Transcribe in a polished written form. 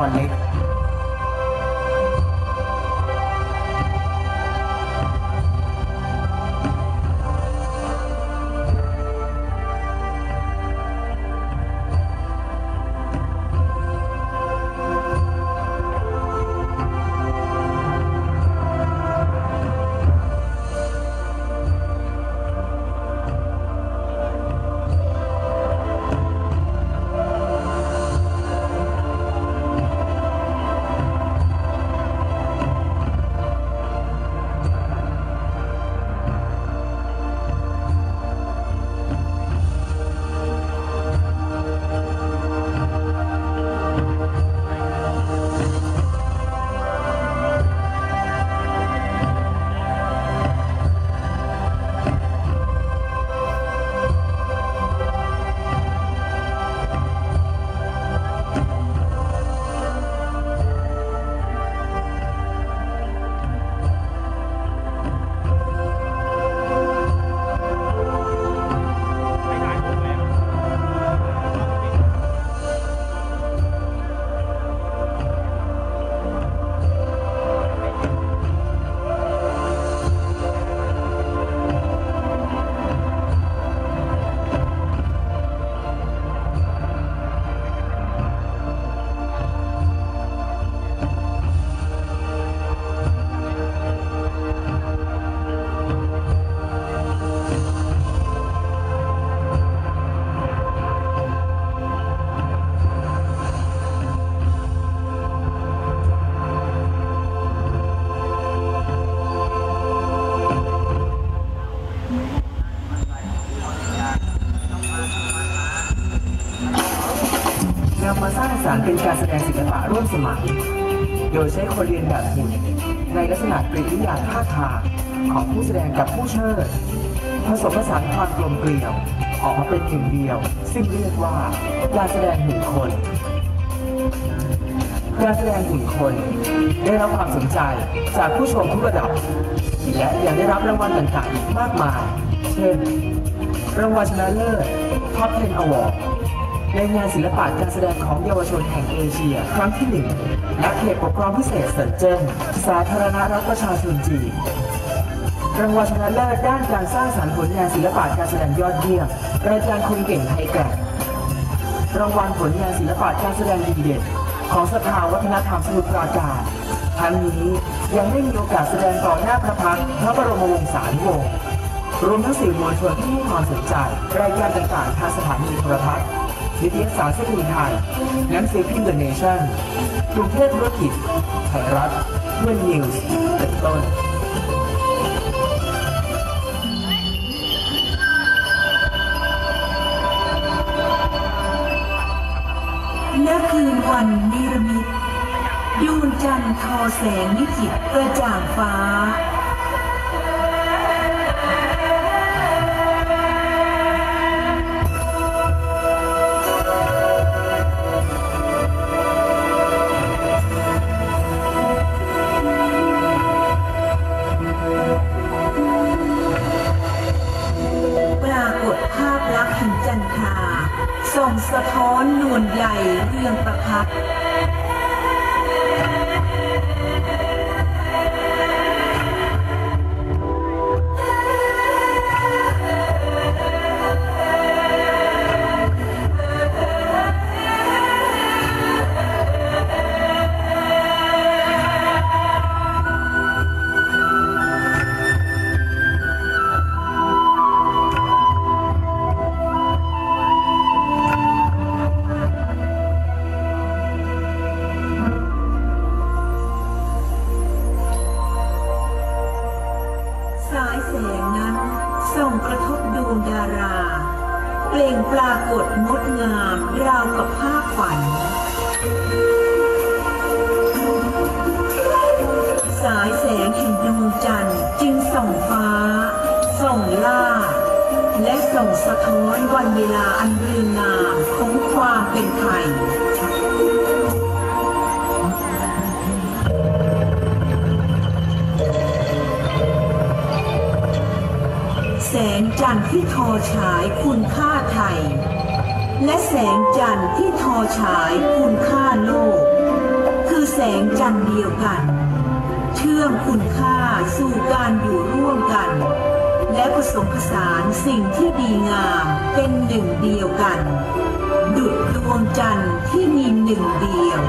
ครเล็กมาสร้างสรรค์เป็นการแสดงศิลปะร่วมสมัยโดยใช้คนเรียนแบบหุ่นในลักษณะกริยาท่าทางของผู้แสดงกับผู้เชิดผสมผสานความกลมเกลียวออกมาเป็นหนึ่งเดียวซึ่งเรียกว่าการแสดงหุ่นคนการแสดงหุ่นคนได้รับความสนใจจากผู้ชมทุกระดับและยังได้รับรางวัลต่างๆมากมายเช่นรางวัลชนะเลิศ Top 10 Awardในงานศิลปะการแสดงของเยาวชนแห่งเอเชียครั้งที่ 1 ณ เขตปกครองพิเศษเซินเจิ้นสาธารณรัฐประชาชนจีนรางวัลชนะเลิศด้านการสร้างสรรค์ผลงานศิลปะการแสดงยอดเยี่ยมประจำคนเก่งไทยแกร่งรางวัลผลงานศิลปะการแสดงดีเด่นของสภาวัฒนธรรมสมุทรปราการทั้งนี้ยังได้มีโอกาสแสดงต่อหน้าพระพักตร์พระบรมวงศานุวงศ์รวมทั้งสื่อมวลชนที่ให้ความสนใจรายการต่างๆทางสถานีโทรทัศน์นิตยสารสกุลไทยหนังสือพิมพ์ The Nation กรุงเทพธุรกิจไทยรัฐเมื่อนิวส์เป็นต้นณคืนวันนิรมิตดวงจันทร์ทอแสงวิจิตรกระจ่างฟ้าส่งสะท้อนนวลใหญ่เรืองประพัดสะท้อนวันเวลาอันเรืองงามของความเป็นไทยแสงจันทร์ที่ทอฉายคุณค่าไทยและแสงจันทร์ที่ทอฉายคุณค่าโลก คือแสงจันทร์เดียวกันเชื่อมคุณค่าสู่การอยู่ร่วมกันและผสมผสานสิ่งที่ดีงามเป็นหนึ่งเดียวกันดุจดวงจันทร์ที่มีหนึ่งเดียว